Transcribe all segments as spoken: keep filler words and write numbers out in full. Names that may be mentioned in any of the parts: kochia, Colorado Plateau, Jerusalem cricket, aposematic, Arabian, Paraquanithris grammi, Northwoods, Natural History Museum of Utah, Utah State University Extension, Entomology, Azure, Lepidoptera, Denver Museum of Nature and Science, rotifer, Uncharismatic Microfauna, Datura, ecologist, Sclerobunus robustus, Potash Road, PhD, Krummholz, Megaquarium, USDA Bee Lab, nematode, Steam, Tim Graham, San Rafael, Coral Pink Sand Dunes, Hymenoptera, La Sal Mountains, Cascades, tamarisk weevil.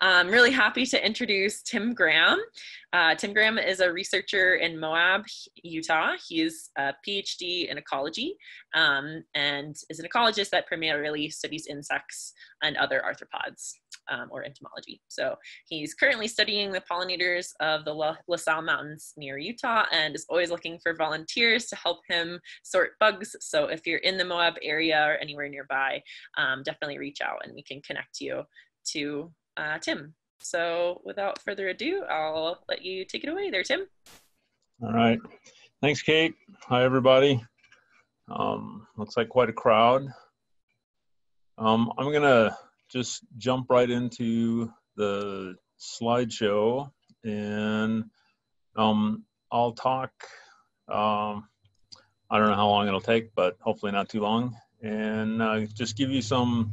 I'm really happy to introduce Tim Graham. Uh, Tim Graham is a researcher in Moab, Utah. He's a PhD in ecology um, and is an ecologist that primarily studies insects and other arthropods um, or entomology. So he's currently studying the pollinators of the La, La Sal Mountains near Utah and is always looking for volunteers to help him sort bugs. So if you're in the Moab area or anywhere nearby, um, definitely reach out and we can connect you to Uh, Tim. So without further ado, I'll let you take it away there, Tim. All right. Thanks, Kate. Hi, everybody. Um, looks like quite a crowd. Um, I'm going to just jump right into the slideshow, and um, I'll talk, um, I don't know how long it'll take, but hopefully not too long, and uh, just give you some.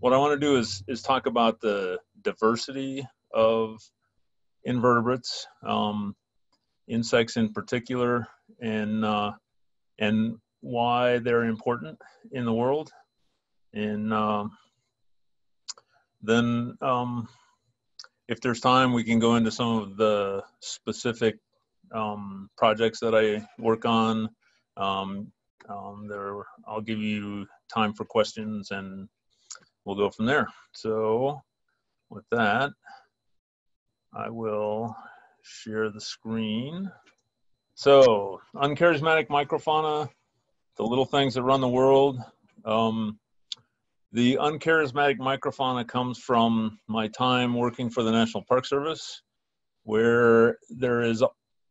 What I want to do is, is talk about the diversity of invertebrates, um, insects in particular, and, uh, and why they're important in the world. And uh, then um, if there's time, we can go into some of the specific um, projects that I work on. Um, um, there, I'll give you time for questions, and we'll go from there. So with that, I will share the screen. So uncharismatic microfauna, the little things that run the world. Um, the uncharismatic microfauna comes from my time working for the National Park Service, where there is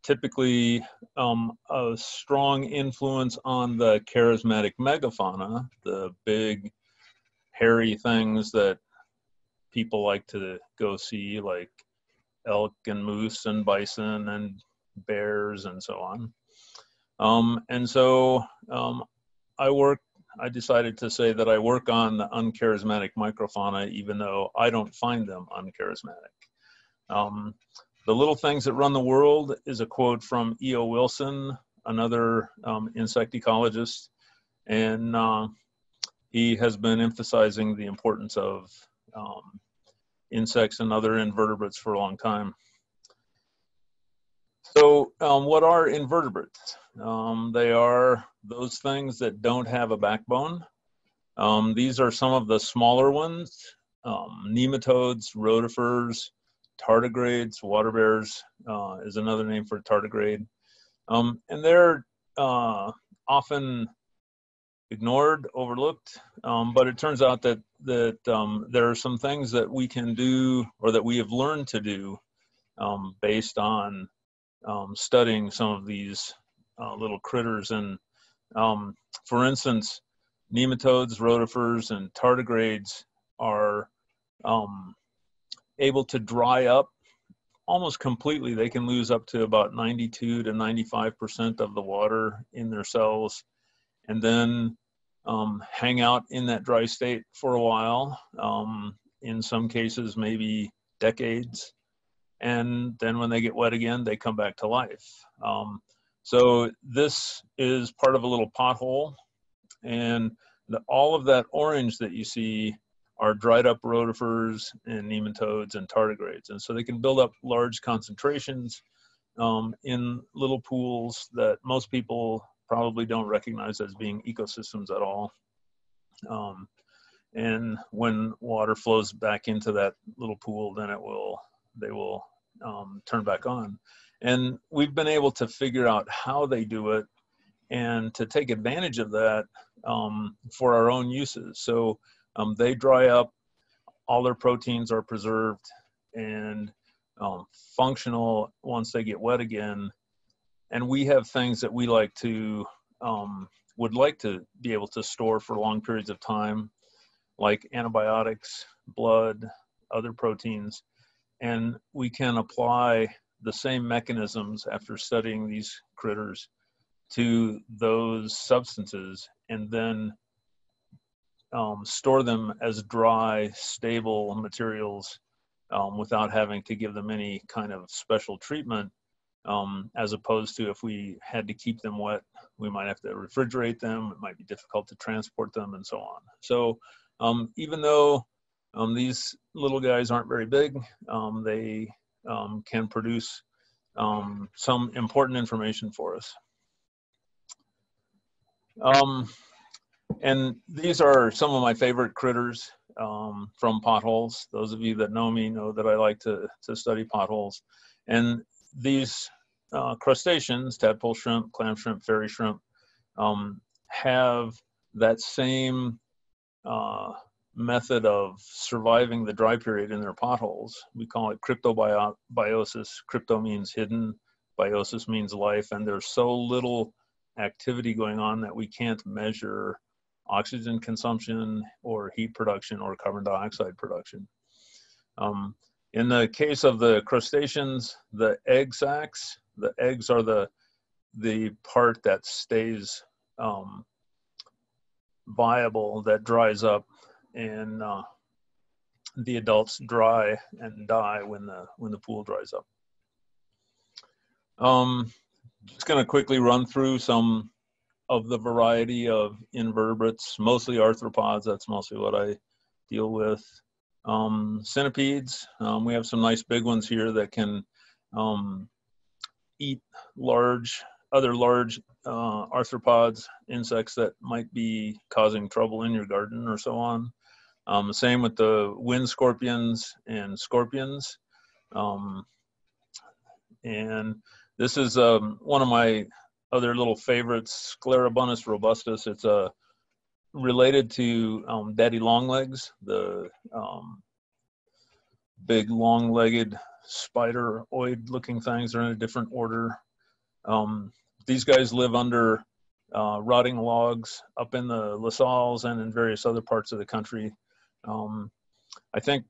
typically um, a strong influence on the charismatic megafauna, the big hairy things that people like to go see, like elk and moose and bison and bears and so on. Um, and so um, I work, I decided to say that I work on the uncharismatic microfauna, even though I don't find them uncharismatic. Um, the little things that run the world is a quote from E O Wilson, another um, insect ecologist. And uh, he has been emphasizing the importance of um, insects and other invertebrates for a long time. So um, what are invertebrates? Um, they are those things that don't have a backbone. Um, these are some of the smaller ones, um, nematodes, rotifers, tardigrades, water bears uh, is another name for tardigrade. Um, and they're uh, often ignored, overlooked, um, but it turns out that, that um, there are some things that we can do, or that we have learned to do, um, based on um, studying some of these uh, little critters. And um, for instance, nematodes, rotifers, and tardigrades are um, able to dry up almost completely. They can lose up to about ninety-two to ninety-five percent of the water in their cells, and then um, hang out in that dry state for a while, um, in some cases maybe decades, and then when they get wet again, they come back to life. Um, so this is part of a little pothole, and the, all of that orange that you see are dried up rotifers and nematodes and tardigrades, and so they can build up large concentrations um, in little pools that most people probably don't recognize as being ecosystems at all. Um, and when water flows back into that little pool, then it will, they will um, turn back on. And we've been able to figure out how they do it and to take advantage of that um, for our own uses. So um, they dry up, all their proteins are preserved and um, functional once they get wet again. And we have things that we like to, um, would like to be able to store for long periods of time, like antibiotics, blood, other proteins. And we can apply the same mechanisms after studying these critters to those substances, and then um, store them as dry, stable materials um, without having to give them any kind of special treatment. Um, as opposed to if we had to keep them wet, we might have to refrigerate them, it might be difficult to transport them, and so on. So um, even though Um, these little guys aren't very big. Um, they um, can produce um, some important information for us. Um, and these are some of my favorite critters um, from potholes. Those of you that know me know that I like to, to study potholes. And these uh, crustaceans, tadpole shrimp, clam shrimp, fairy shrimp, um, have that same uh, method of surviving the dry period in their potholes. We call it cryptobiosis. Crypto means hidden, biosis means life, and there's so little activity going on that we can't measure oxygen consumption or heat production or carbon dioxide production. Um, in the case of the crustaceans, the egg sacs, the eggs are the, the part that stays um, viable, that dries up, and uh, the adults dry and die when the, when the pool dries up. Um, Just going to quickly run through some of the variety of invertebrates, mostly arthropods. That's mostly what I deal with. Um, centipedes. Um, we have some nice big ones here that can um, eat large, other large uh, arthropods, insects that might be causing trouble in your garden or so on. Um, same with the wind scorpions and scorpions. Um, and This is um, one of my other little favorites, Sclerobunus robustus. It's uh, related to um, daddy longlegs, the um, big long-legged spideroid-looking things. They're in a different order. Um, these guys live under uh, rotting logs up in the La Salles and in various other parts of the country. Um, I think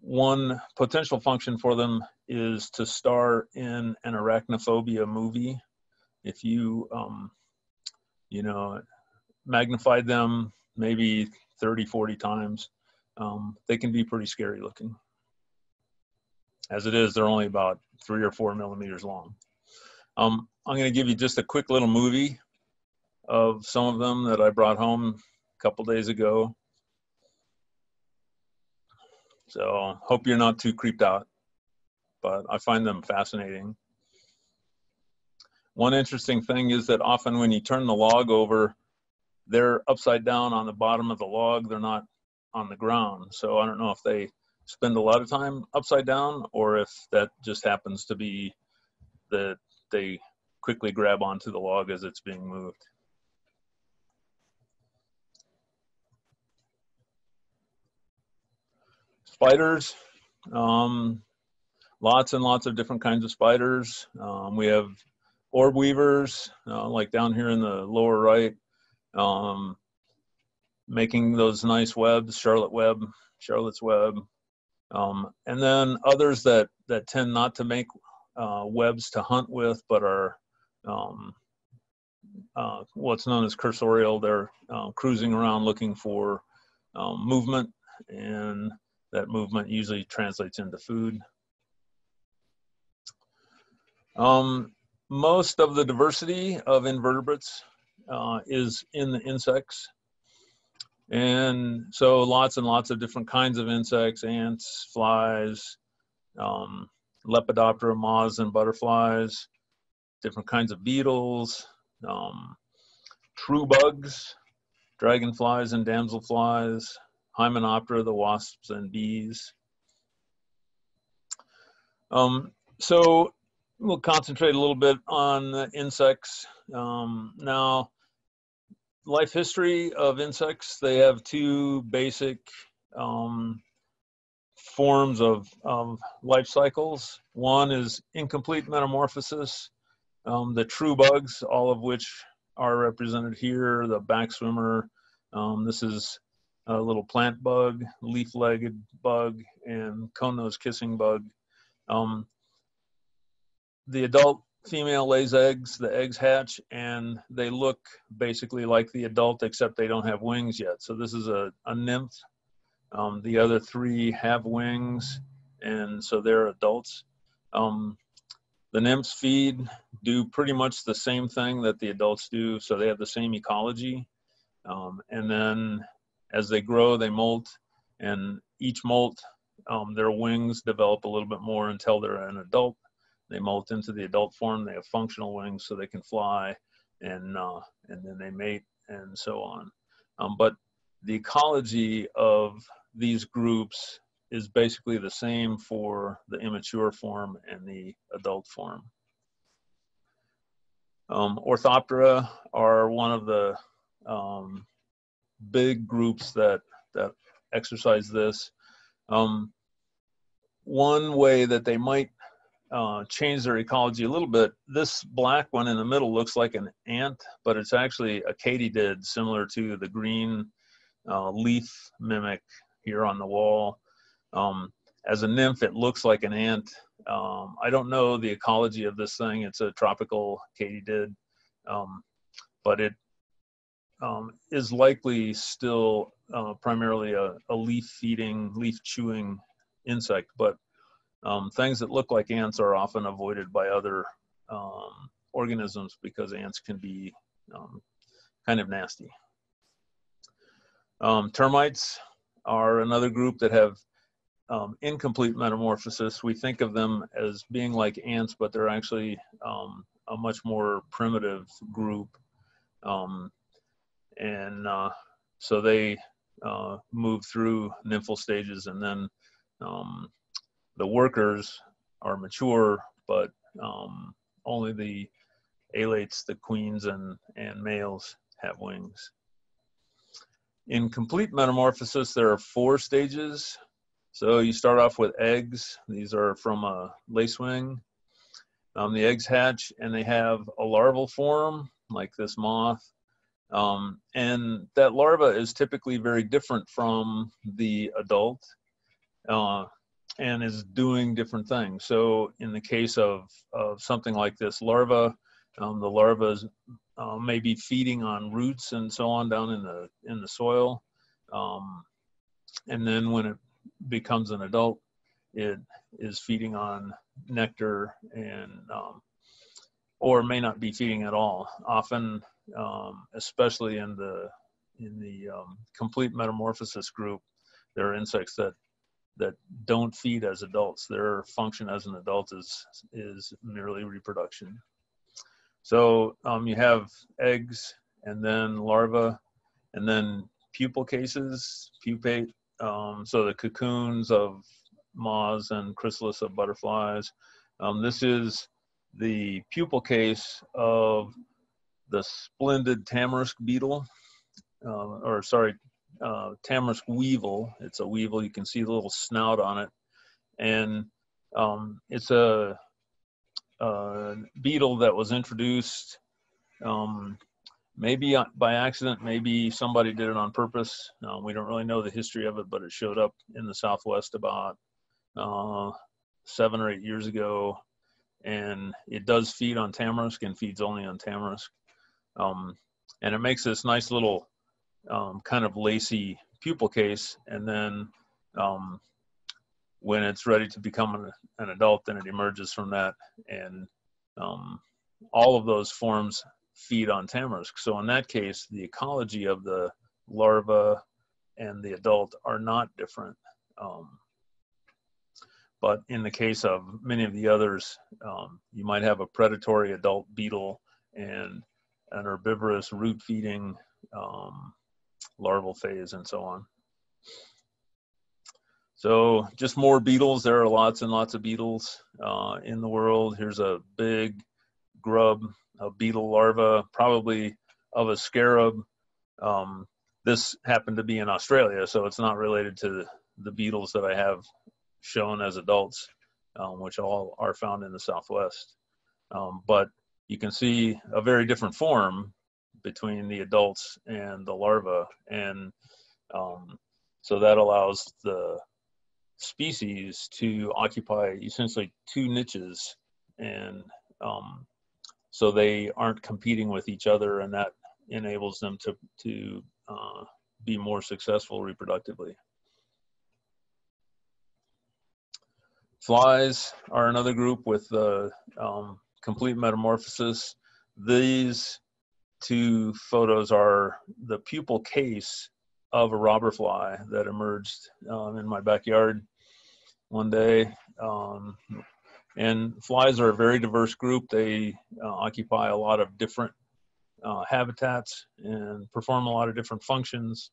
one potential function for them is to star in an arachnophobia movie. If you, um, you know, magnified them maybe thirty, forty times, um, they can be pretty scary looking. As it is, they're only about three or four millimeters long. Um, I'm gonna give you just a quick little movie of some of them that I brought home a couple days ago. So hope you're not too creeped out, but I find them fascinating. One interesting thing is that often when you turn the log over, they're upside down on the bottom of the log. They're not on the ground. So I don't know if they spend a lot of time upside down or if that just happens to be that they quickly grab onto the log as it's being moved. Spiders, um, lots and lots of different kinds of spiders. Um, we have orb weavers, uh, like down here in the lower right, um, making those nice webs, Charlotte web, Charlotte's web. Um, and then others that, that tend not to make uh, webs to hunt with, but are um, uh, what's known as cursorial. They're uh, cruising around looking for um, movement, and that movement usually translates into food. Um, most of the diversity of invertebrates uh, is in the insects. And so lots and lots of different kinds of insects, ants, flies, um, Lepidoptera, moths and butterflies, different kinds of beetles, um, true bugs, dragonflies and damselflies, Hymenoptera, the wasps and bees. Um, so we'll concentrate a little bit on the insects. Um, now, life history of insects, they have two basic um, forms of, of life cycles. One is incomplete metamorphosis, um, the true bugs, all of which are represented here, the backswimmer, um, this is a little plant bug, leaf-legged bug, and cone-nosed kissing bug. Um, the adult female lays eggs, the eggs hatch, and they look basically like the adult, except they don't have wings yet. So this is a, a nymph. Um, the other three have wings, and so they're adults. Um, the nymphs feed, do pretty much the same thing that the adults do, so they have the same ecology. Um, and then as they grow, they molt, and each molt, um, their wings develop a little bit more until they're an adult. They molt into the adult form. They have functional wings so they can fly, and uh, and then they mate and so on. Um, but the ecology of these groups is basically the same for the immature form and the adult form. Um, Orthoptera are one of the um, big groups that, that exercise this. Um, one way that they might uh, change their ecology a little bit, this black one in the middle looks like an ant, but it's actually a katydid, similar to the green uh, leaf mimic here on the wall. Um, as a nymph, it looks like an ant. Um, I don't know the ecology of this thing. It's a tropical katydid, um, but it um, is likely still uh, primarily a, a leaf-feeding, leaf-chewing insect. But um, things that look like ants are often avoided by other um, organisms because ants can be um, kind of nasty. Um, termites are another group that have Um, incomplete metamorphosis. We think of them as being like ants, but they're actually um, a much more primitive group. Um, and uh, so they uh, move through nymphal stages, and then um, the workers are mature, but um, only the alates, the queens and, and males have wings. In complete metamorphosis, there are four stages. So you start off with eggs. These are from a lacewing. Um, the eggs hatch, and they have a larval form, like this moth. Um, and that larva is typically very different from the adult uh, and is doing different things. So in the case of, of something like this larva, um, the larva uh, may be feeding on roots and so on down in the, in the soil. Um, and then when it becomes an adult, it is feeding on nectar, and um, or may not be feeding at all. Often, um, especially in the in the um, complete metamorphosis group, there are insects that that don't feed as adults. Their function as an adult is is merely reproduction. So um, you have eggs, and then larvae, and then pupal cases, pupate. Um, so the cocoons of moths and chrysalis of butterflies. Um, this is the pupal case of the splendid tamarisk beetle, uh, or sorry, uh, tamarisk weevil. It's a weevil. You can see the little snout on it. And um, it's a, a beetle that was introduced um, maybe by accident, maybe somebody did it on purpose. Uh, we don't really know the history of it, but it showed up in the Southwest about uh, seven or eight years ago. And it does feed on tamarisk, and feeds only on tamarisk. Um, and it makes this nice little um, kind of lacy pupal case. And then um, when it's ready to become an, an adult, then it emerges from that. And um, all of those forms feed on tamarisk. So in that case, the ecology of the larva and the adult are not different. Um, but in the case of many of the others, um, you might have a predatory adult beetle and an herbivorous root-feeding um, larval phase and so on. So just more beetles. There are lots and lots of beetles uh, in the world. Here's a big grub, a beetle larva, probably of a scarab. Um, this happened to be in Australia, so it's not related to the beetles that I have shown as adults, um, which all are found in the Southwest. Um, but you can see a very different form between the adults and the larva. And um, so that allows the species to occupy essentially two niches, and um, so they aren't competing with each other, and that enables them to, to uh, be more successful reproductively. Flies are another group with uh, um, complete metamorphosis. These two photos are the pupal case of a robber fly that emerged um, in my backyard one day. Um, and flies are a very diverse group. They uh, occupy a lot of different uh, habitats and perform a lot of different functions.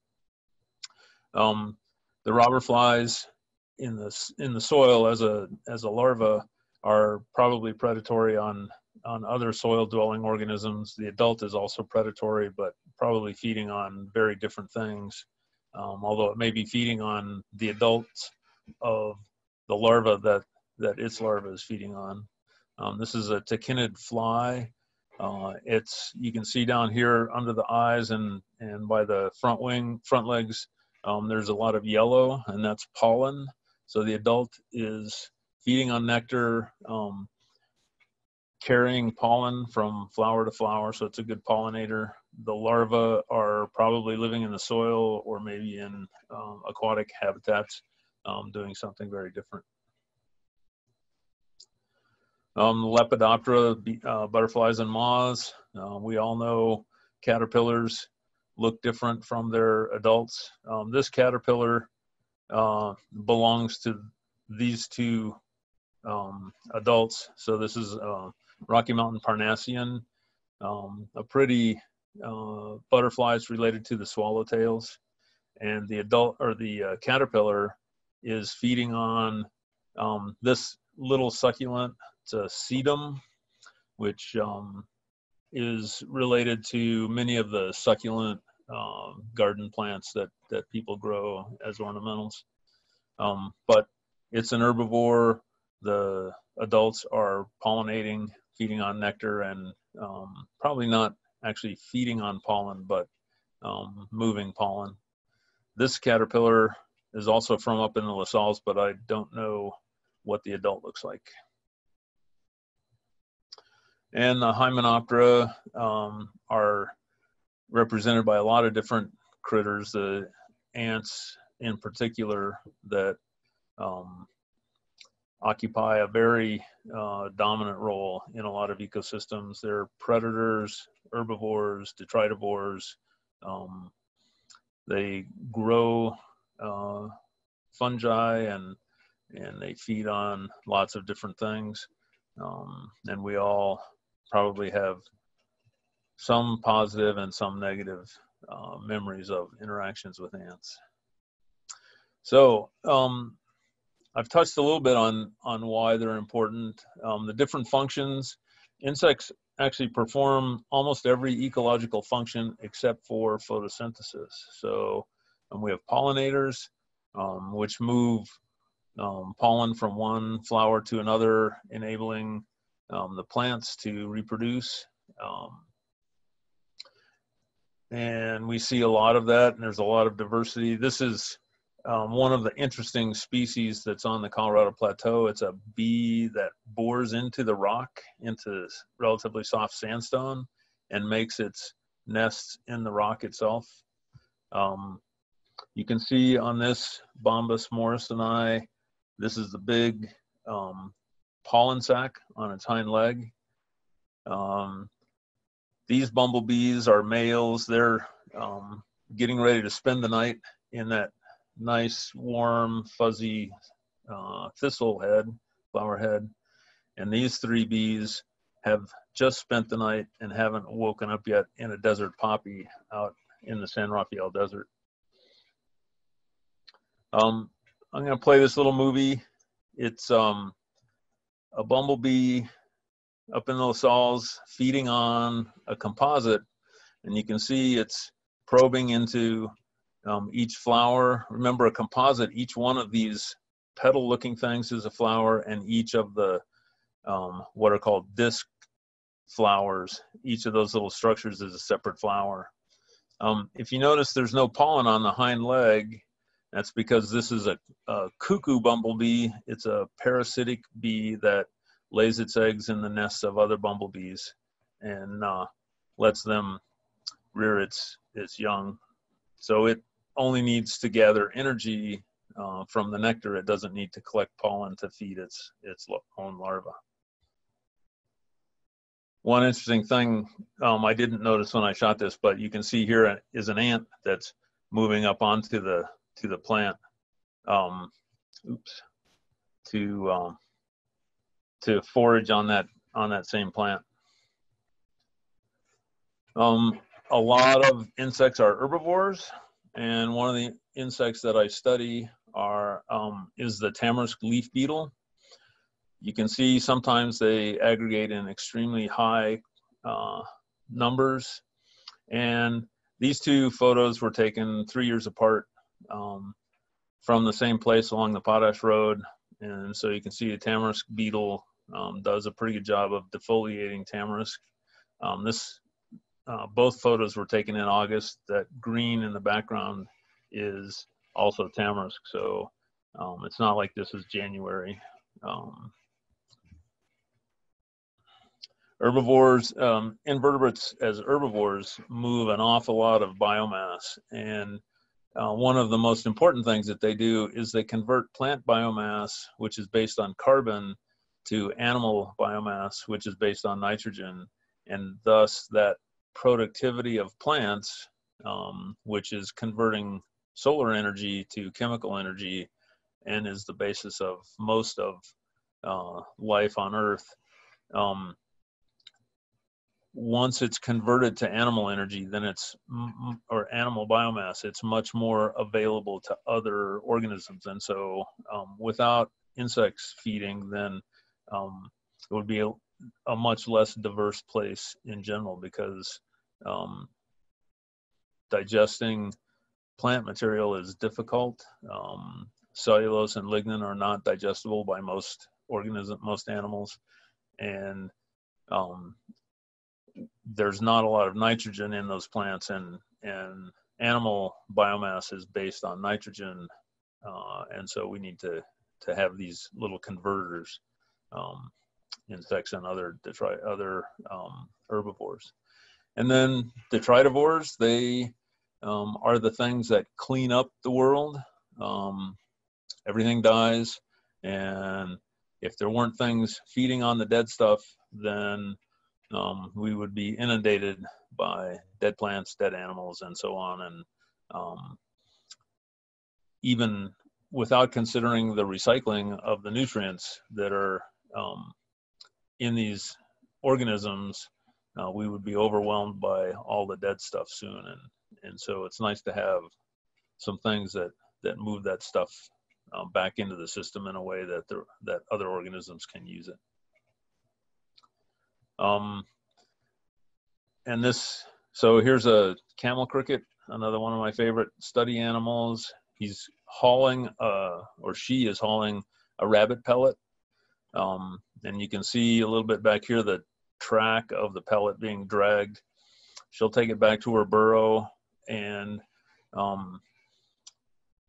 Um, the robber flies in the, in the soil as a, as a larva are probably predatory on, on other soil-dwelling organisms. The adult is also predatory, but probably feeding on very different things, um, although it may be feeding on the adults of the larva that, that its larva is feeding on. Um, this is a tachinid fly. Uh, it's, you can see down here under the eyes and, and by the front wing, front legs, um, there's a lot of yellow, and that's pollen. So the adult is feeding on nectar, um, carrying pollen from flower to flower, so it's a good pollinator. The larvae are probably living in the soil or maybe in um, aquatic habitats, um, doing something very different. Um, Lepidoptera, uh, butterflies and moths. Uh, we all know caterpillars look different from their adults. Um, this caterpillar uh, belongs to these two um, adults. So this is uh, Rocky Mountain Parnassian, um, a pretty uh, butterfly is related to the swallowtails, and the adult or the uh, caterpillar is feeding on um, this little succulent. It's a sedum, which um, is related to many of the succulent uh, garden plants that that people grow as ornamentals, um, but it's an herbivore. The adults are pollinating, feeding on nectar, and um, probably not actually feeding on pollen, but um, moving pollen. This caterpillar is also from up in the La Salles, but I don't know what the adult looks like. And the Hymenoptera um, are represented by a lot of different critters, the ants in particular, that Um, occupy a very uh, dominant role in a lot of ecosystems. They're predators, herbivores, detritivores. Um, they grow uh, fungi and and they feed on lots of different things. Um, and we all probably have some positive and some negative uh, memories of interactions with ants. So, um, I've touched a little bit on, on why they're important. Um, the different functions, insects actually perform almost every ecological function except for photosynthesis. So and we have pollinators, um, which move um, pollen from one flower to another, enabling um, the plants to reproduce. Um, and we see a lot of that, and there's a lot of diversity. This is Um, one of the interesting species that's on the Colorado Plateau. It's a bee that bores into the rock, into relatively soft sandstone, and makes its nests in the rock itself. Um, you can see on this Bombus morrisoni, this is the big um, pollen sac on its hind leg. Um, these bumblebees are males. They're um, getting ready to spend the night in that nice warm fuzzy uh, thistle head, flower head, and these three bees have just spent the night and haven't woken up yet in a desert poppy out in the San Rafael desert. Um, I'm going to play this little movie. It's um, a bumblebee up in the La Salles feeding on a composite, and you can see it's probing into Um, each flower. Remember, a composite, each one of these petal looking things is a flower, and each of the um, what are called disc flowers, each of those little structures is a separate flower. Um, if you notice, there's no pollen on the hind leg. That's because this is a, a cuckoo bumblebee. It's a parasitic bee that lays its eggs in the nests of other bumblebees and uh, lets them rear its, its young. So it only needs to gather energy uh, from the nectar. It doesn't need to collect pollen to feed its, its own larva. One interesting thing um, I didn't notice when I shot this, but you can see here is an ant that's moving up onto the to the plant, um, oops, to um, to forage on that on that same plant. Um, a lot of insects are herbivores, and one of the insects that I study are um, is the tamarisk leaf beetle. You can see sometimes they aggregate in extremely high uh, numbers, and these two photos were taken three years apart um, from the same place along the Potash Road. And so you can see a tamarisk beetle um, does a pretty good job of defoliating tamarisk. Um, this, uh, both photos were taken in August. That green in the background is also tamarisk. So um, it's not like this is January. Um, Herbivores, um, invertebrates as herbivores move an awful lot of biomass, and uh, one of the most important things that they do is they convert plant biomass, which is based on carbon, to animal biomass, which is based on nitrogen, and thus that productivity of plants, um, which is converting solar energy to chemical energy and is the basis of most of uh, life on Earth. Um, Once it's converted to animal energy, then it's, or animal biomass, it's much more available to other organisms. And so um, without insects feeding, then um, it would be a, a much less diverse place in general, because um, digesting plant material is difficult. Um, cellulose and lignin are not digestible by most organisms, most animals. And um, there's not a lot of nitrogen in those plants, and, and animal biomass is based on nitrogen. Uh, and so we need to, to have these little converters, um, insects and other, detri other um, herbivores. And then detritivores, they um, are the things that clean up the world. Um, everything dies. And if there weren't things feeding on the dead stuff, then Um, we would be inundated by dead plants, dead animals, and so on. And um, even without considering the recycling of the nutrients that are um, in these organisms, uh, we would be overwhelmed by all the dead stuff soon. And, and so it's nice to have some things that, that move that stuff um, back into the system in a way that, the, that other organisms can use it. Um, and this, so here's a camel cricket, another one of my favorite study animals. He's hauling, uh, or she is hauling a rabbit pellet. Um, and you can see a little bit back here, the track of the pellet being dragged. She'll take it back to her burrow and, um,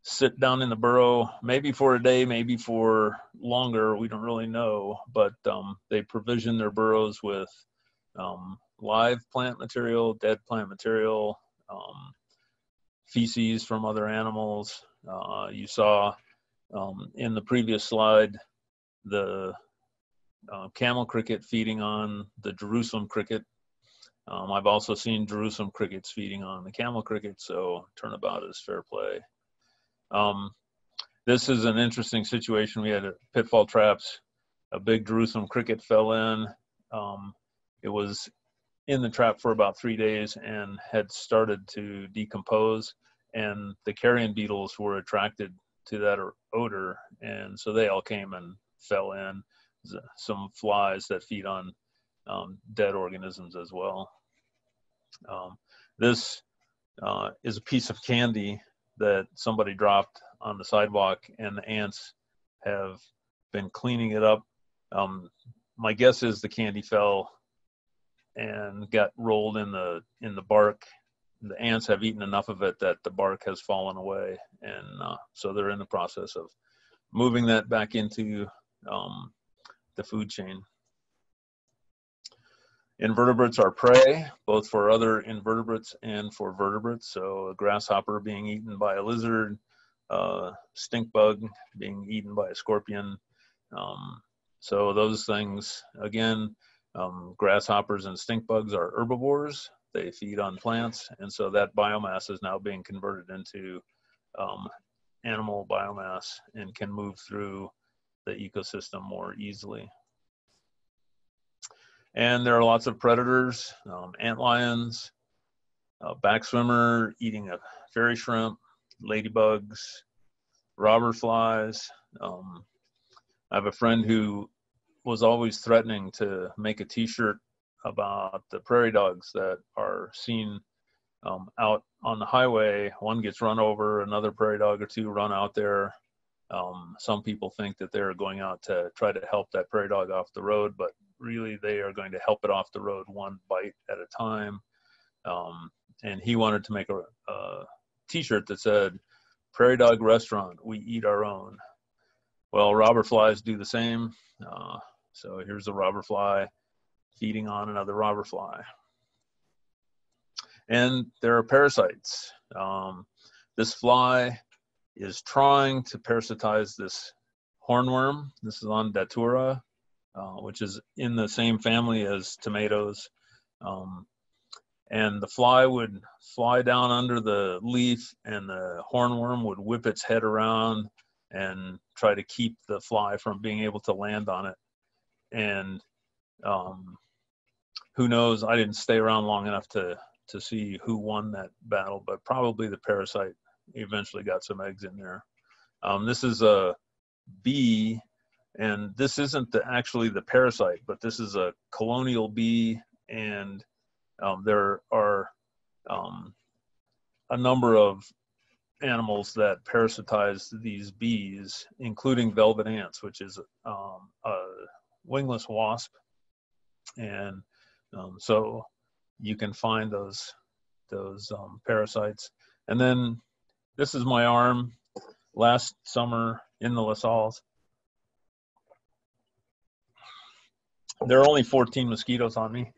sit down in the burrow, maybe for a day, maybe for longer, we don't really know, but um, they provision their burrows with um, live plant material, dead plant material, um, feces from other animals. Uh, you saw um, in the previous slide, the uh, camel cricket feeding on the Jerusalem cricket. Um, I've also seen Jerusalem crickets feeding on the camel cricket, so turnabout is fair play. Um, this is an interesting situation. We had a pitfall traps. A big Jerusalem cricket fell in. Um, it was in the trap for about three days and had started to decompose, and the carrion beetles were attracted to that odor. And so they all came and fell in. Some flies that feed on um, dead organisms as well. Um, this uh, is a piece of candy that somebody dropped on the sidewalk, and the ants have been cleaning it up. Um, my guess is the candy fell and got rolled in the in the bark. The ants have eaten enough of it that the bark has fallen away, and uh, so they're in the process of moving that back into um, the food chain. Invertebrates are prey, both for other invertebrates and for vertebrates. So a grasshopper being eaten by a lizard, uh, stink bug being eaten by a scorpion. Um, so those things, again, um, grasshoppers and stink bugs are herbivores. They feed on plants, and so that biomass is now being converted into um, animal biomass and can move through the ecosystem more easily. And there are lots of predators, um, antlions, uh, back swimmer eating a fairy shrimp, ladybugs, robber flies. Um, I have a friend who was always threatening to make a t-shirt about the prairie dogs that are seen um, out on the highway. One gets run over, another prairie dog or two run out there. Um, some people think that they're going out to try to help that prairie dog off the road, but really they are going to help it off the road one bite at a time. Um, and he wanted to make a, a t-shirt that said, "Prairie Dog Restaurant, we eat our own." Well, robber flies do the same. Uh, so here's a robber fly feeding on another robber fly. And there are parasites. Um, this fly is trying to parasitize this hornworm. This is on Datura, uh, which is in the same family as tomatoes. Um, and the fly would fly down under the leaf, and the hornworm would whip its head around and try to keep the fly from being able to land on it. And um, who knows, I didn't stay around long enough to, to see who won that battle, but probably the parasite eventually got some eggs in there. Um, this is a bee, and this isn't the, actually the parasite, but this is a colonial bee, and um, there are um, a number of animals that parasitize these bees, including velvet ants, which is um, a wingless wasp. And um, so you can find those, those um, parasites. And then this is my arm last summer in the La Salles. There are only fourteen mosquitoes on me.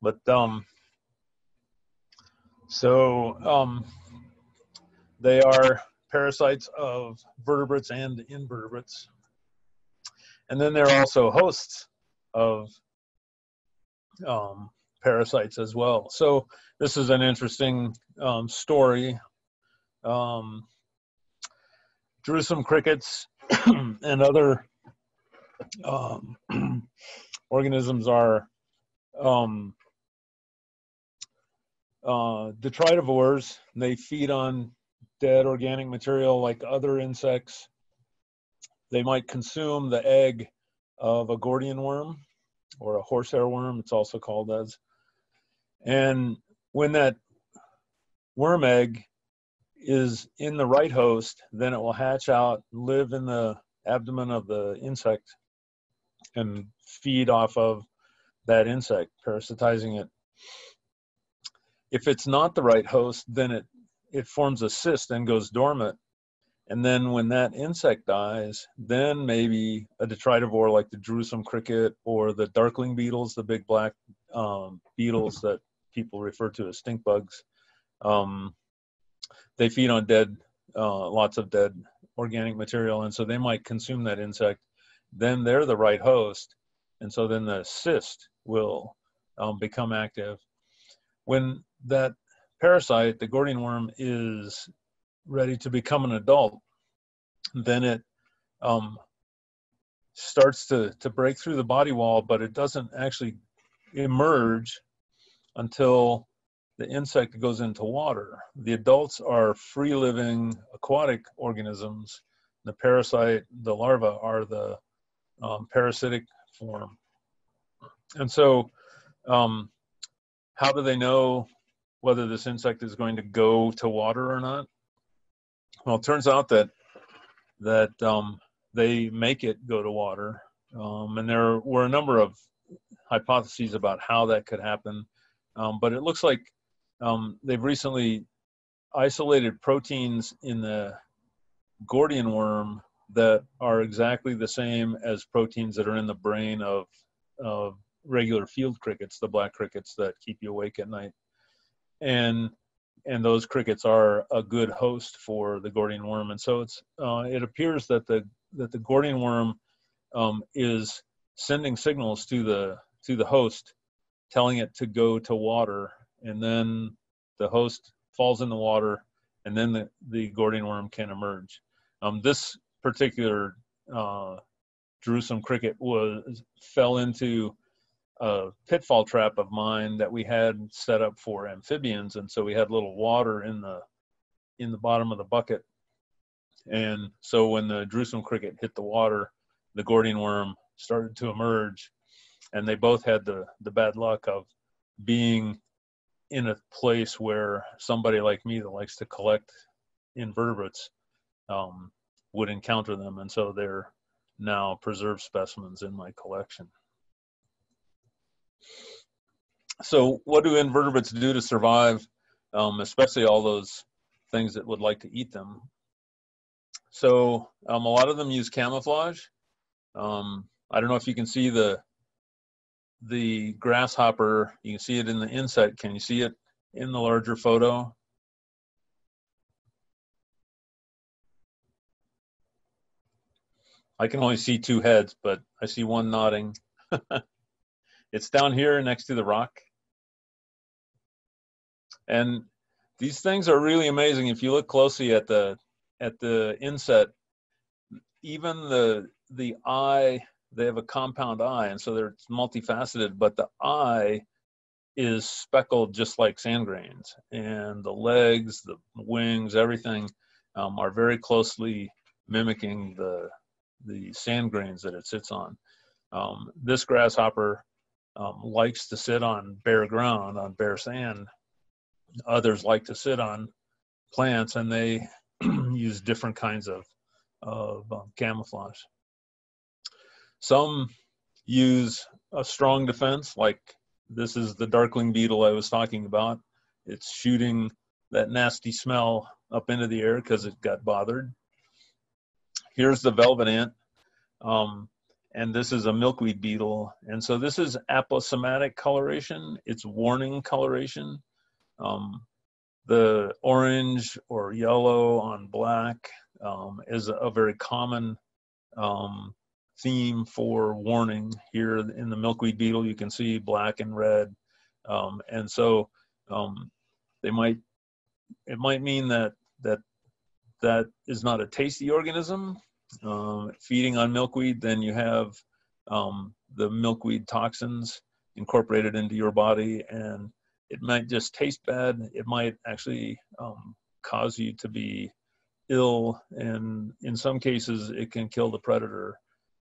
But um, so um, they are parasites of vertebrates and invertebrates. And then there are also hosts of um, parasites as well. So this is an interesting um, story. Um, Jerusalem crickets and other um, organisms are um, uh, detritivores. They feed on dead organic material like other insects. They might consume the egg of a Gordian worm or a horsehair worm, it's also called as. And when that worm egg is in the right host, then it will hatch out, live in the abdomen of the insect, and feed off of that insect, parasitizing it. If it's not the right host, then it, it forms a cyst and goes dormant. And then when that insect dies, then maybe a detritivore like the Jerusalem cricket or the darkling beetles, the big black um, beetles that people refer to as stink bugs, um, they feed on dead, uh, lots of dead organic material. And so they might consume that insect. Then they're the right host. And so then the cyst will um, become active. When that parasite, the Gordian worm, is ready to become an adult, then it um, starts to, to break through the body wall, but it doesn't actually emerge until the insect goes into water. The adults are free-living aquatic organisms. The parasite, the larvae, are the um, parasitic form. And so um, how do they know whether this insect is going to go to water or not? Well, it turns out that that um, they make it go to water, um, and there were a number of hypotheses about how that could happen, um, but it looks like um, they've recently isolated proteins in the Gordian worm that are exactly the same as proteins that are in the brain of, of regular field crickets, the black crickets that keep you awake at night. And And those crickets are a good host for the Gordian worm, and so it's uh, it appears that the that the Gordian worm um, is sending signals to the to the host telling it to go to water, and then the host falls in the water, and then the, the gourd worm can emerge. Um, this particular uh, Jerusalem cricket was fell into a pitfall trap of mine that we had set up for amphibians, and so we had little water in the in the bottom of the bucket, and so when the Jerusalem cricket hit the water, the gourd worm started to emerge, and they both had the the bad luck of being in a place where somebody like me that likes to collect invertebrates um, would encounter them, and so they're now preserved specimens in my collection. So what do invertebrates do to survive, um, especially all those things that would like to eat them? So um, a lot of them use camouflage. Um, I don't know if you can see the the grasshopper. You can see it in the insect. Can you see it in the larger photo? I can only see two heads, but I see one nodding. It's down here next to the rock. And these things are really amazing. If you look closely at the at the insect, even the the eye, they have a compound eye, and so they're multifaceted, but the eye is speckled just like sand grains, and the legs, the wings, everything um, are very closely mimicking the, the sand grains that it sits on. Um, this grasshopper um, likes to sit on bare ground, on bare sand. Others like to sit on plants, and they use different kinds of, of um, camouflage. Some use a strong defense, like this is the darkling beetle I was talking about. It's shooting that nasty smell up into the air because it got bothered. Here's the velvet ant, um, and this is a milkweed beetle. And so this is aposematic coloration. It's warning coloration. Um, the orange or yellow on black um, is a very common um, theme for warning. Here in the milkweed beetle, you can see black and red, um, and so um, they might it might mean that that that is not a tasty organism. Uh, feeding on milkweed, then you have um, the milkweed toxins incorporated into your body, and it might just taste bad. It might actually um, cause you to be ill, and in some cases, it can kill the predator.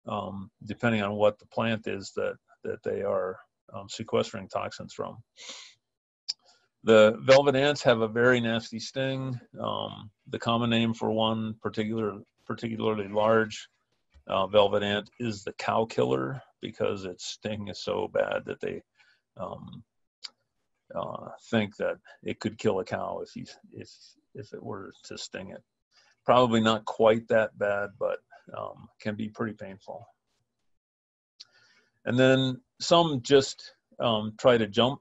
Um, depending on what the plant is that, that they are um, sequestering toxins from. The velvet ants have a very nasty sting. Um, the common name for one particular, particularly large uh, velvet ant is the cow killer, because its sting is so bad that they um, uh, think that it could kill a cow if, you, if, if it were to sting it. Probably not quite that bad, but Um, can be pretty painful. And then some just um, try to jump,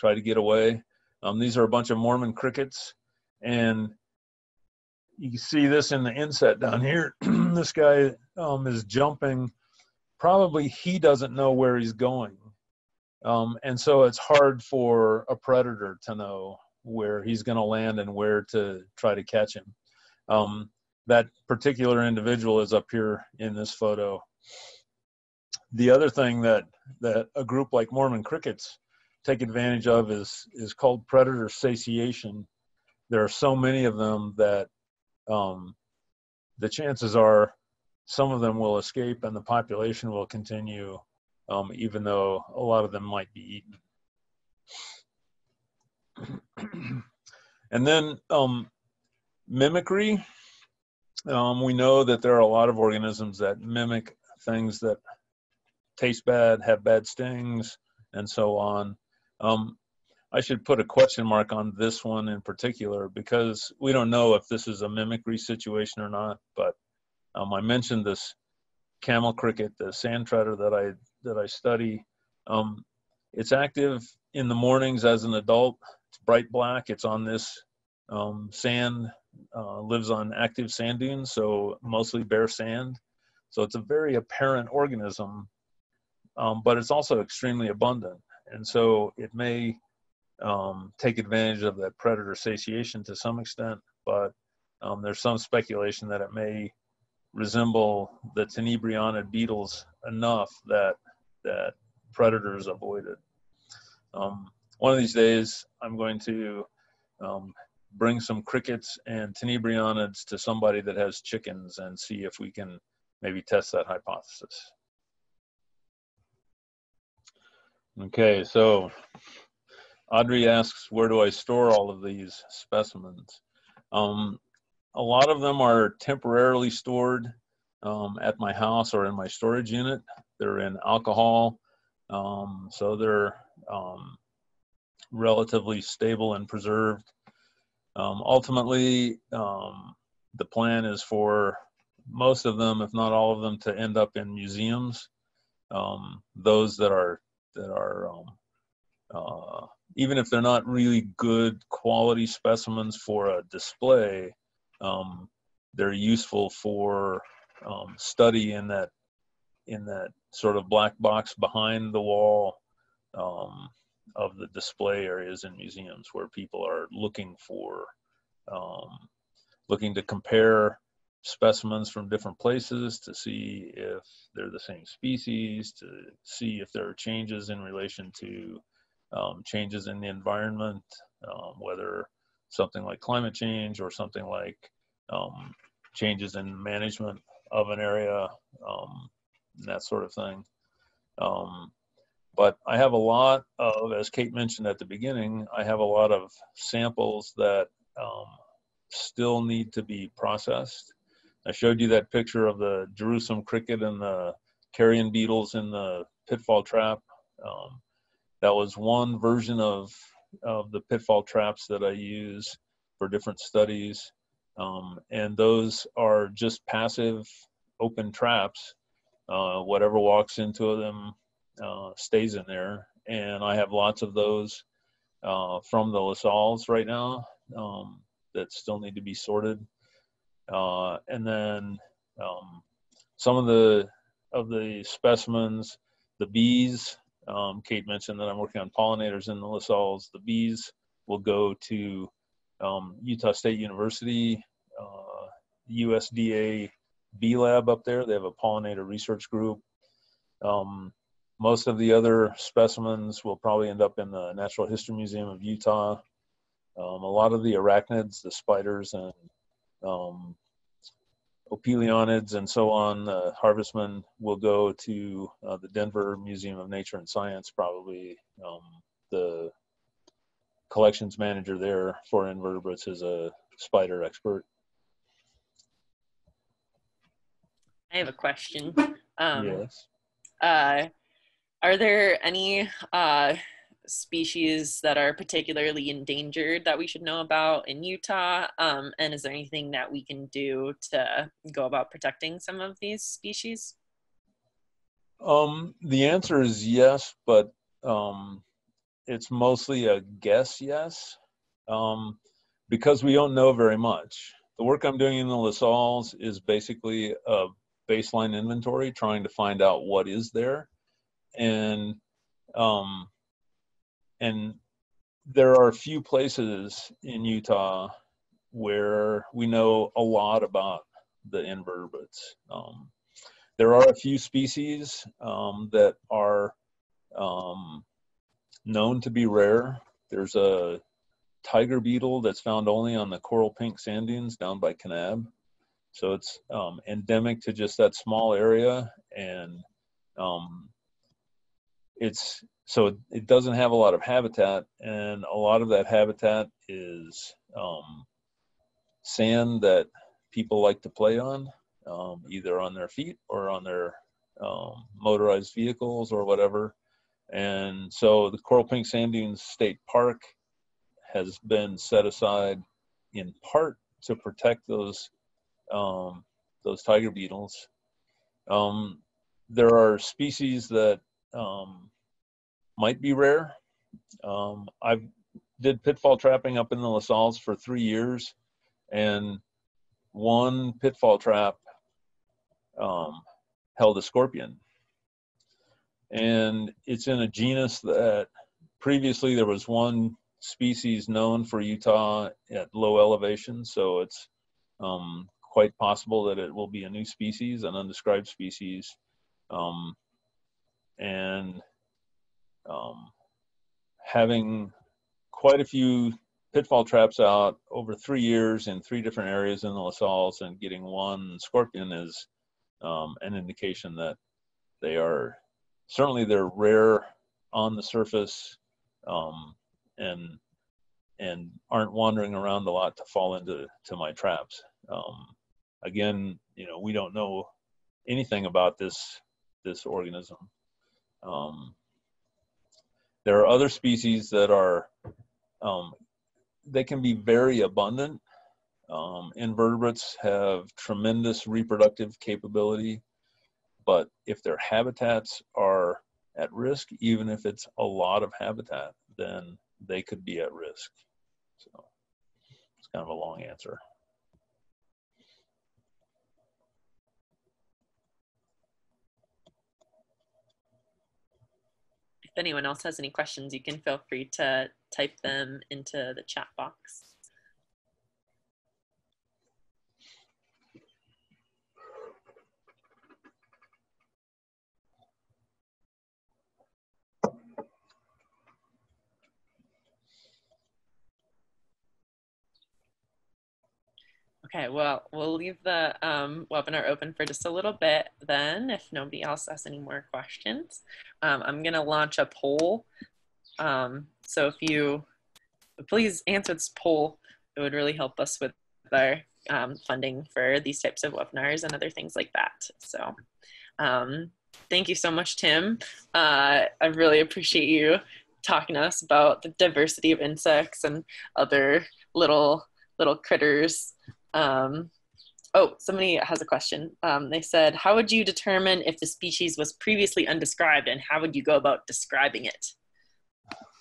try to get away. Um, these are a bunch of Mormon crickets, and you can see this in the inset down here. This guy um, is jumping. Probably he doesn't know where he's going, um, and so it's hard for a predator to know where he's going to land and where to try to catch him. Um, That particular individual is up here in this photo. The other thing that, that a group like Mormon crickets take advantage of is, is called predator satiation. There are so many of them that um, the chances are some of them will escape and the population will continue, um, even though a lot of them might be eaten. And then um, mimicry. Um, we know that there are a lot of organisms that mimic things that taste bad, have bad stings, and so on. Um, I should put a question mark on this one in particular, because we don't know if this is a mimicry situation or not, but um, I mentioned this camel cricket, the sand treader that I, that I study. Um, it's active in the mornings as an adult. It's bright black. It's on this um, sand. Uh, lives on active sand dunes, so mostly bare sand. So it's a very apparent organism, um, but it's also extremely abundant. And so it may um, take advantage of that predator satiation to some extent, but um, there's some speculation that it may resemble the tenebrionid beetles enough that that predators avoid it. Um, one of these days, I'm going to um, bring some crickets and tenebrionids to somebody that has chickens and see if we can maybe test that hypothesis. Okay, so Audrey asks, where do I store all of these specimens? Um, a lot of them are temporarily stored um, at my house or in my storage unit. They're in alcohol, um, so they're um, relatively stable and preserved. Um, ultimately, um, the plan is for most of them, if not all of them, to end up in museums. Um, those that are that are, um, uh, even if they're not really good quality specimens for a display, um, they're useful for um, study in that in that sort of black box behind the wall um, of the display areas in museums, where people are looking for, um, looking to compare specimens from different places to see if they're the same species, to see if there are changes in relation to um, changes in the environment, um, whether something like climate change or something like um, changes in management of an area, um, that sort of thing. Um, but I have a lot of, as Kate mentioned at the beginning, I have a lot of samples that um, still need to be processed. I showed you that picture of the Jerusalem cricket and the carrion beetles in the pitfall trap. Um, that was one version of, of the pitfall traps that I use for different studies. Um, and those are just passive open traps. Uh, whatever walks into them uh, stays in there. And I have lots of those uh, from the La Sal's right now um, that still need to be sorted. Uh, and then um, some of the of the specimens, the bees, um, Kate mentioned that I'm working on pollinators in the La Sal's. The bees will go to um, Utah State University, uh, U S D A Bee Lab up there. They have a pollinator research group. Um, most of the other specimens will probably end up in the Natural History Museum of Utah. Um, a lot of the arachnids, the spiders and um, opelionids and so on, the uh, harvestmen, will go to uh, the Denver Museum of Nature and Science, probably. Um, the collections manager there for invertebrates is a spider expert. I have a question. Um, yes. Uh, are there any uh, species that are particularly endangered that we should know about in Utah? Um, and is there anything that we can do to go about protecting some of these species? Um, the answer is yes, but um, it's mostly a guess yes, um, because we don't know very much. The work I'm doing in the La Sal's is basically a baseline inventory, trying to find out what is there, and um, and there are a few places in Utah where we know a lot about the invertebrates. Um, there are a few species um, that are um, known to be rare. There's a tiger beetle that's found only on the Coral Pink Sand Dunes down by Kanab. So it's um, endemic to just that small area, and um, it's so it, it doesn't have a lot of habitat, and a lot of that habitat is um, sand that people like to play on, um, either on their feet or on their um, motorized vehicles or whatever. And so the Coral Pink Sand Dunes State Park has been set aside in part to protect those um, those tiger beetles. Um, there are species that um, might be rare. Um, I did pitfall trapping up in the La Sal's for three years, and one pitfall trap um, held a scorpion. And it's in a genus that Previously, there was one species known for Utah at low elevation, so it's um, quite possible that it will be a new species, an undescribed species. Um, and um, having quite a few pitfall traps out over three years in three different areas in the La Salle's and getting one scorpion is um, an indication that they are, certainly they're rare on the surface um, and and aren't wandering around a lot to fall into to my traps. Um, again, you know, we don't know anything about this, this organism. Um, there are other species that are, um, they can be very abundant. Um, invertebrates have tremendous reproductive capability, but if their habitats are at risk, even if it's a lot of habitat, then they could be at risk. So it's kind of a long answer. If anyone else has any questions, you can feel free to type them into the chat box. Okay, well, we'll leave the um, webinar open for just a little bit then, if nobody else has any more questions. Um, I'm gonna launch a poll. Um, so if you, please answer this poll. It would really help us with our um, funding for these types of webinars and other things like that. So um, thank you so much, Tim. Uh, I really appreciate you talking to us about the diversity of insects and other little, little critters. Um, oh, somebody has a question. Um, they said, how would you determine if the species was previously undescribed and how would you go about describing it?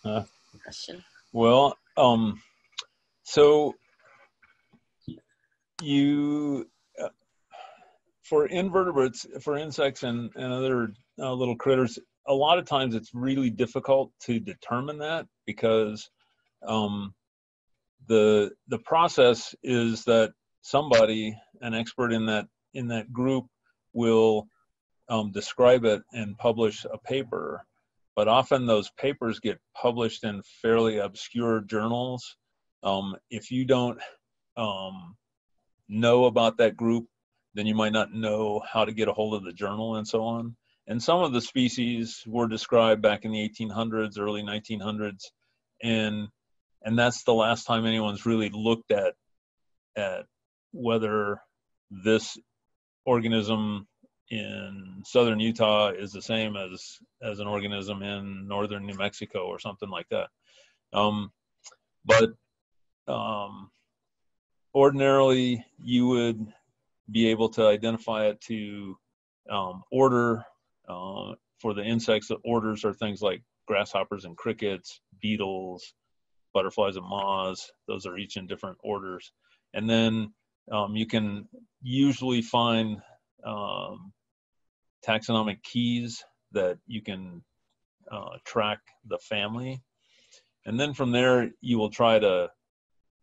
Uh, question. Well, um, so you, uh, for invertebrates, for insects and, and other uh, little critters, a lot of times it's really difficult to determine that because um, the the process is that somebody, an expert in that in that group, will um, describe it and publish a paper, but often those papers get published in fairly obscure journals. Um, if you don't um, know about that group, then you might not know how to get a hold of the journal and so on. And some of the species were described back in the eighteen hundreds, early nineteen hundreds, and and that's the last time anyone's really looked at at whether this organism in southern Utah is the same as as an organism in northern New Mexico or something like that. Um, but um, ordinarily, you would be able to identify it to um, order. Uh, for the insects, the orders are things like grasshoppers and crickets, beetles, butterflies and moths. Those are each in different orders. And then um, you can usually find um, taxonomic keys that you can uh, track the family. And then from there, you will try to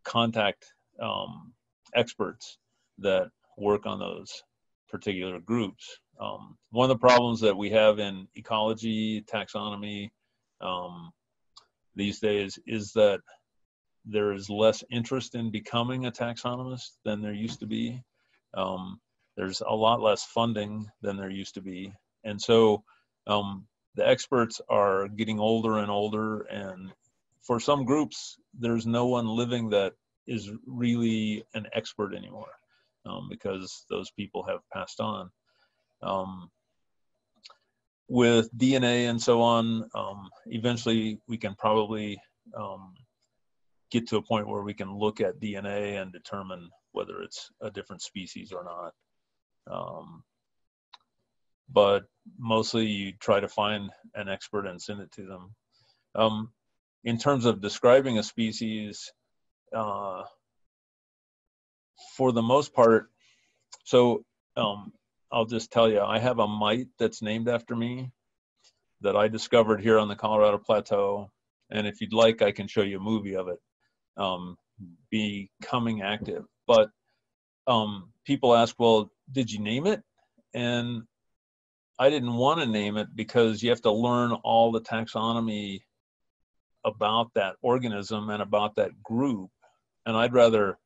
contact um, experts that work on those particular groups. Um, one of the problems that we have in ecology, taxonomy, um, these days is that there is less interest in becoming a taxonomist than there used to be. Um, there's a lot less funding than there used to be. And so um, the experts are getting older and older. And for some groups, there's no one living that is really an expert anymore um, because those people have passed on. Um, with D N A and so on, um, eventually we can probably um, get to a point where we can look at D N A and determine whether it's a different species or not. Um, but mostly you try to find an expert and send it to them. Um, in terms of describing a species, uh, for the most part, so um, I'll just tell you, I have a mite that's named after me that I discovered here on the Colorado Plateau. And if you'd like, I can show you a movie of it um, becoming active. But um, people ask, well, did you name it? And I didn't want to name it because you have to learn all the taxonomy about that organism and about that group. And I'd rather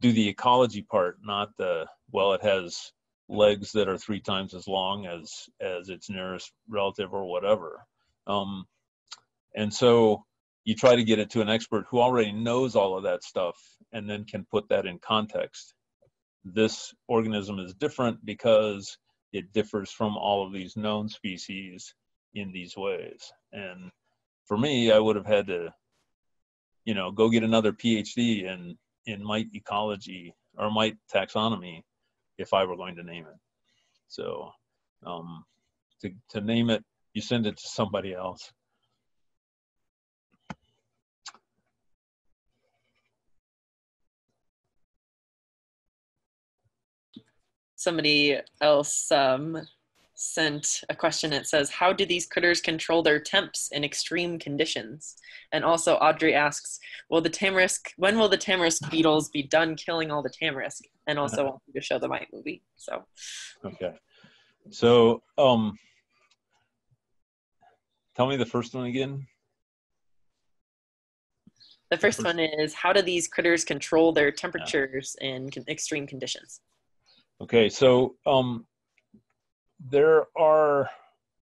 do the ecology part, not the, well, it has legs that are three times as long as, as its nearest relative or whatever. Um, and so you try to get it to an expert who already knows all of that stuff and then can put that in context. This organism is different because it differs from all of these known species in these ways. And for me, I would have had to, you know, go get another PhD in, in mite ecology or mite taxonomy if I were going to name it. So um, to, to name it, you send it to somebody else. Somebody else um, sent a question that says, how do these critters control their temps in extreme conditions? And also Audrey asks, will the tamarisk, when will the tamarisk beetles be done killing all the tamarisk? And also want you to show the mite movie, so. Okay, so um, tell me the first one again. The first, the first one is, how do these critters control their temperatures yeah. in con- extreme conditions? Okay, so um, there are,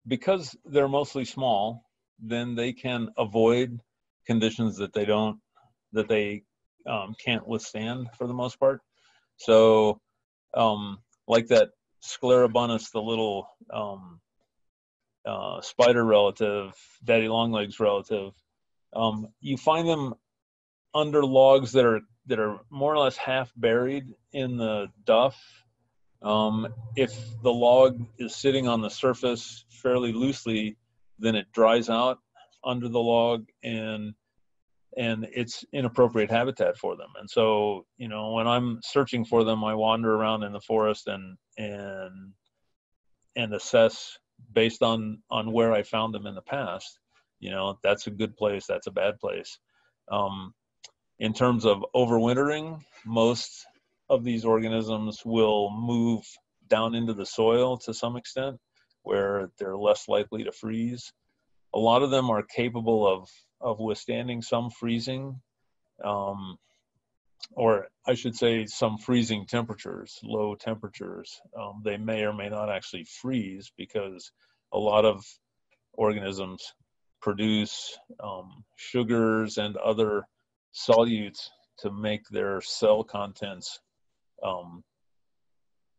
because they're mostly small, then they can avoid conditions that they don't, that they um, can't withstand for the most part. So um, like that Sclerobunus, the little um, uh, spider relative, daddy long legs relative, um, you find them under logs that are, that are more or less half buried in the duff. Um, if the log is sitting on the surface fairly loosely, then it dries out under the log, and and it's inappropriate habitat for them. And so, you know, when I'm searching for them, I wander around in the forest and and and assess based on on where I found them in the past. You know, that's a good place, that's a bad place. Um, in terms of overwintering, most of these organisms will move down into the soil to some extent where they're less likely to freeze. A lot of them are capable of, of withstanding some freezing, um, or I should say some freezing temperatures, low temperatures. Um, they may or may not actually freeze because a lot of organisms produce um, sugars and other solutes to make their cell contents Um,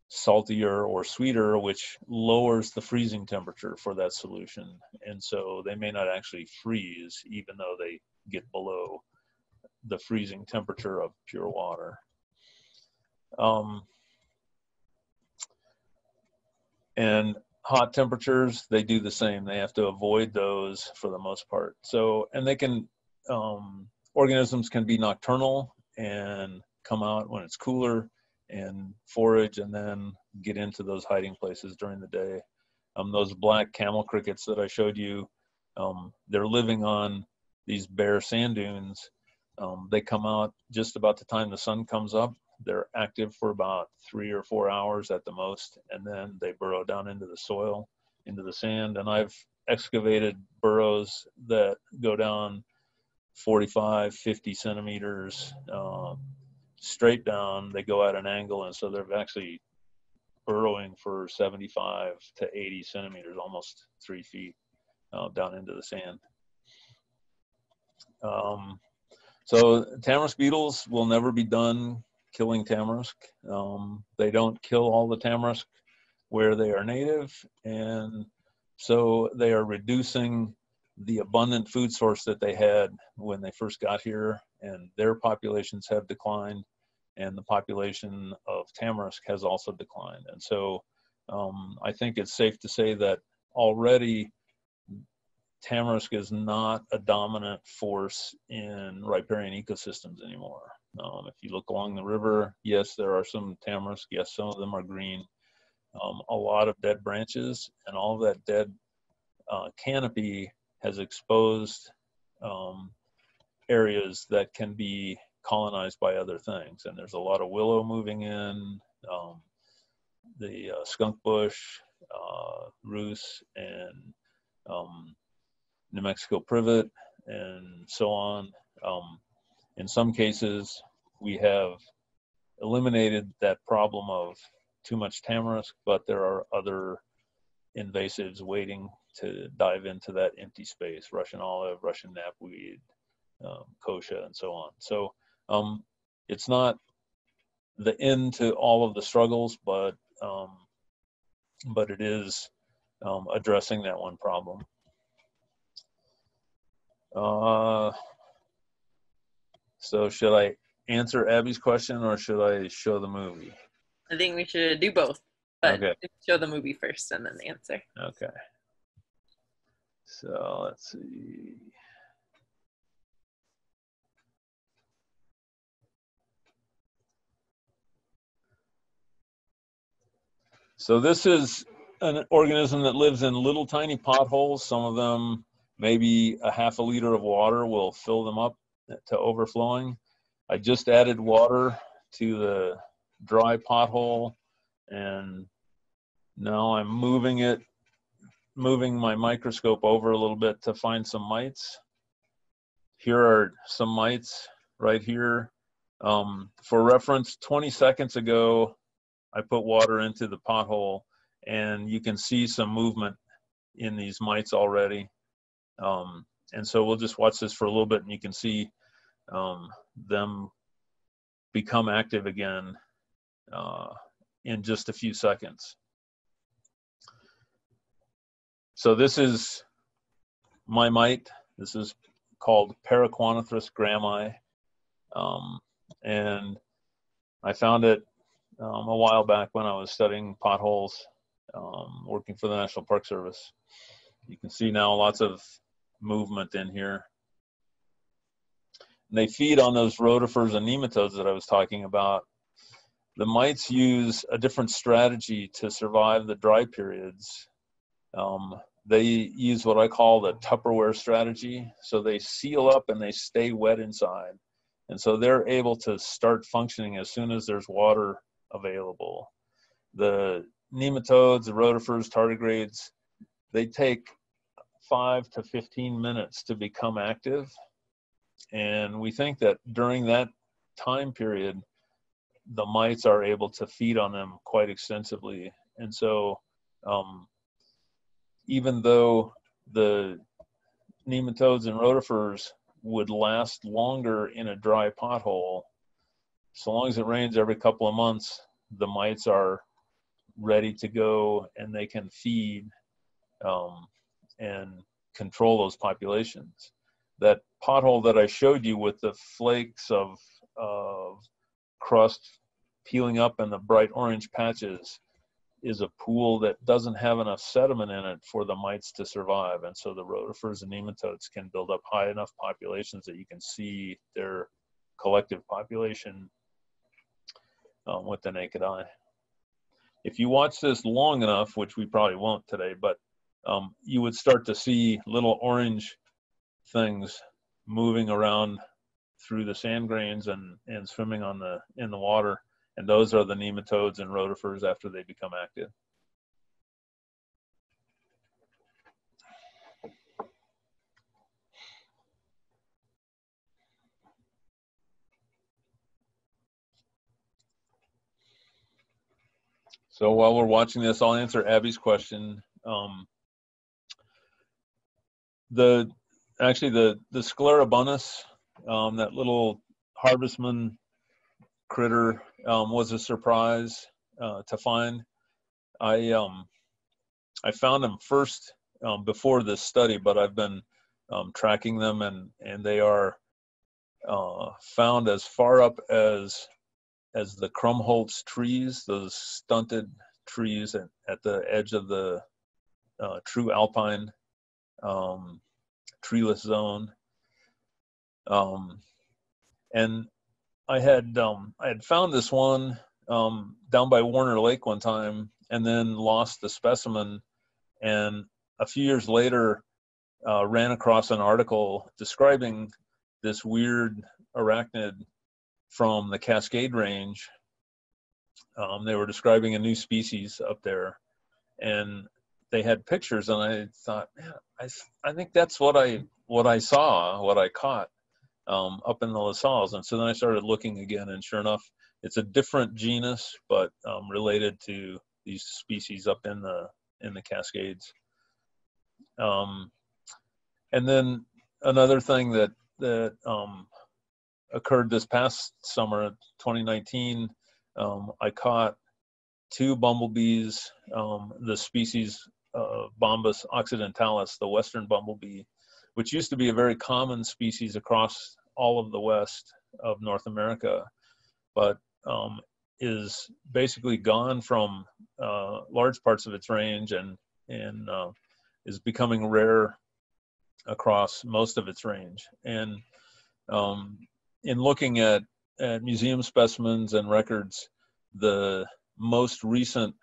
saltier or sweeter, which lowers the freezing temperature for that solution. And so they may not actually freeze, even though they get below the freezing temperature of pure water. Um, and hot temperatures, they do the same. They have to avoid those for the most part. So, and they can, um, organisms can be nocturnal and come out when it's cooler and forage, and then get into those hiding places during the day. Um, those black camel crickets that I showed you, um, they're living on these bare sand dunes. Um, they come out just about the time the sun comes up. They're active for about three or four hours at the most, and then they burrow down into the soil, into the sand. And I've excavated burrows that go down forty-five, fifty centimeters, uh, straight down. They go at an angle, and so they're actually burrowing for seventy-five to eighty centimeters, almost three feet uh, down into the sand. Um, so tamarisk beetles will never be done killing tamarisk. Um, they don't kill all the tamarisk where they are native, and so they are reducing the abundant food source that they had when they first got here, and their populations have declined, and the population of tamarisk has also declined. And so um, I think it's safe to say that already tamarisk is not a dominant force in riparian ecosystems anymore. Um, if you look along the river, yes, there are some tamarisk, yes, some of them are green, um, a lot of dead branches, and all of that dead uh, canopy has exposed um, areas that can be colonized by other things. And there's a lot of willow moving in, um, the uh, skunk bush, uh, ruse, and um, New Mexico privet, and so on. Um, in some cases, we have eliminated that problem of too much tamarisk, but there are other invasives waiting to dive into that empty space: Russian olive, Russian knapweed, um, kochia, and so on. So um, it's not the end to all of the struggles, but um, but it is um, addressing that one problem. Uh, so should I answer Abby's question, or should I show the movie? I think we should do both, but okay. Show the movie first and then the answer. Okay. So let's see. So this is an organism that lives in little tiny potholes. Some of them, maybe a half a liter of water will fill them up to overflowing. I just added water to the dry pothole, and now I'm moving it, moving my microscope over a little bit to find some mites. Here are some mites right here. Um, for reference, twenty seconds ago, I put water into the pothole, and you can see some movement in these mites already. Um, and so we'll just watch this for a little bit, and you can see um, them become active again uh, in just a few seconds. So this is my mite. This is called Paraquanithris grammi. Um, and I found it Um, a while back when I was studying potholes, um, working for the National Park Service. You can see now lots of movement in here. And they feed on those rotifers and nematodes that I was talking about. The mites use a different strategy to survive the dry periods. Um, they use what I call the Tupperware strategy. So they seal up and they stay wet inside. And so they're able to start functioning as soon as there's water available. The nematodes, the rotifers, tardigrades, they take five to fifteen minutes to become active. And we think that during that time period, the mites are able to feed on them quite extensively. And so um, even though the nematodes and rotifers would last longer in a dry pothole, so long as it rains every couple of months, the mites are ready to go and they can feed um, and control those populations. That pothole that I showed you with the flakes of, of crust peeling up and the bright orange patches is a pool that doesn't have enough sediment in it for the mites to survive. And so the rotifers and nematodes can build up high enough populations that you can see their collective population Um, with the naked eye. If you watch this long enough, which we probably won't today, but um, you would start to see little orange things moving around through the sand grains and, and swimming on the, in the water. And those are the nematodes and rotifers after they become active. So while we're watching this, I'll answer Abby's question. Um, the actually the the Sclerobunus, um, that little harvestman critter, um, was a surprise uh, to find. I um, I found them first um, before this study, but I've been um, tracking them, and and they are uh, found as far up as. as the Krummholz trees, those stunted trees at, at the edge of the uh, true alpine um, treeless zone. Um, and I had um, I had found this one um, down by Warner Lake one time, and then lost the specimen. And a few years later, uh, ran across an article describing this weird arachnid from the Cascade Range. Um, they were describing a new species up there, and they had pictures, and I thought, man, I, I think that's what I, what I saw, what I caught um, up in the La Salle's. And so then I started looking again, and sure enough, it's a different genus, but um, related to these species up in the, in the Cascades. Um, and then another thing that, that um, occurred this past summer, twenty nineteen, um, I caught two bumblebees, um, the species uh, Bombus occidentalis, the western bumblebee, which used to be a very common species across all of the west of North America, but um, is basically gone from uh, large parts of its range, and, and uh, is becoming rare across most of its range. And um, in looking at, at museum specimens and records, the most recent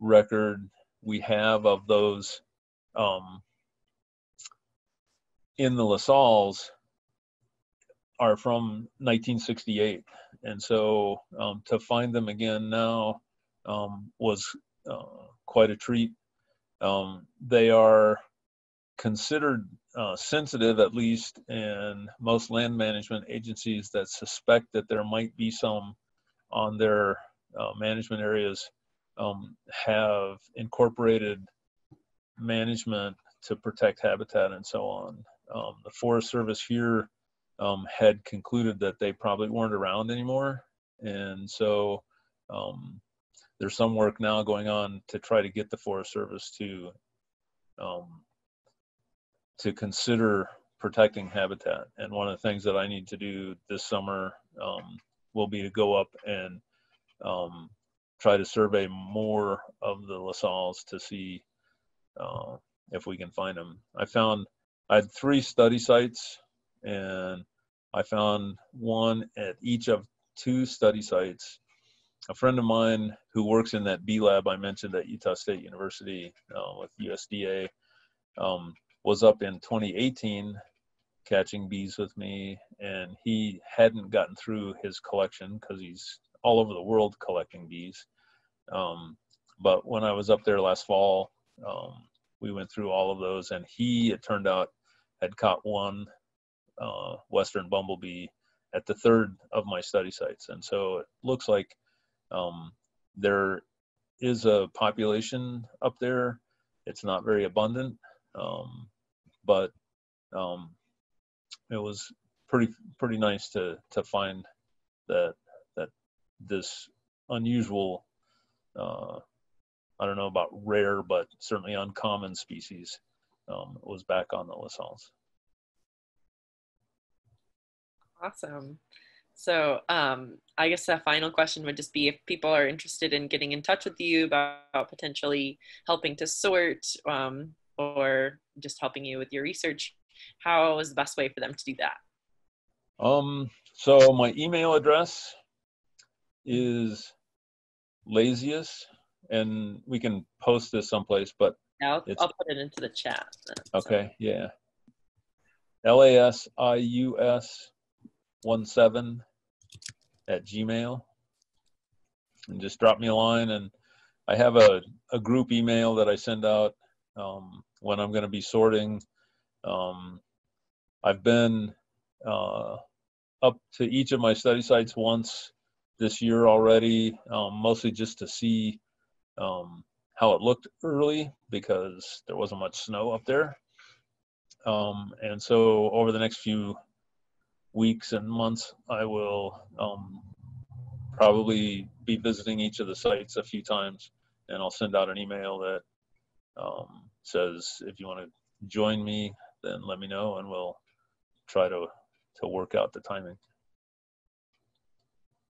record we have of those um, in the La Salle's are from nineteen sixty-eight. And so um, to find them again now um, was uh, quite a treat. Um, they are considered uh, sensitive, at least in most land management agencies that suspect that there might be some on their uh, management areas, um, have incorporated management to protect habitat and so on. Um, the Forest Service here um, had concluded that they probably weren't around anymore. And so um, there's some work now going on to try to get the Forest Service to um, to consider protecting habitat. And one of the things that I need to do this summer um, will be to go up and um, try to survey more of the La Salle's to see uh, if we can find them. I found, I had three study sites, and I found one at each of two study sites. A friend of mine who works in that bee lab I mentioned at Utah State University uh, with U S D A, um, was up in twenty eighteen catching bees with me, and he hadn't gotten through his collection because he's all over the world collecting bees. Um, but when I was up there last fall, um, we went through all of those, and he, it turned out, had caught one uh, western bumblebee at the third of my study sites. And so it looks like um, there is a population up there. It's not very abundant, um, but um, it was pretty pretty nice to to find that that this unusual, uh, I don't know about rare, but certainly uncommon species um, was back on the La Salle's. Awesome. So um, I guess the final question would just be if people are interested in getting in touch with you about potentially helping to sort um, or just helping you with your research, how is the best way for them to do that? Um, so my email address is laziest, and we can post this someplace, but I'll, I'll put it into the chat then. Okay, so. Yeah. L A S I U S one seven at Gmail, and just drop me a line. And I have a, a group email that I send out um, when I'm going to be sorting. Um, I've been uh, up to each of my study sites once this year already, um, mostly just to see um, how it looked early, because there wasn't much snow up there. Um, and so over the next few weeks and months, I will um, probably be visiting each of the sites a few times, and I'll send out an email that um, says, if you want to join me, then let me know, and we'll try to, to work out the timing.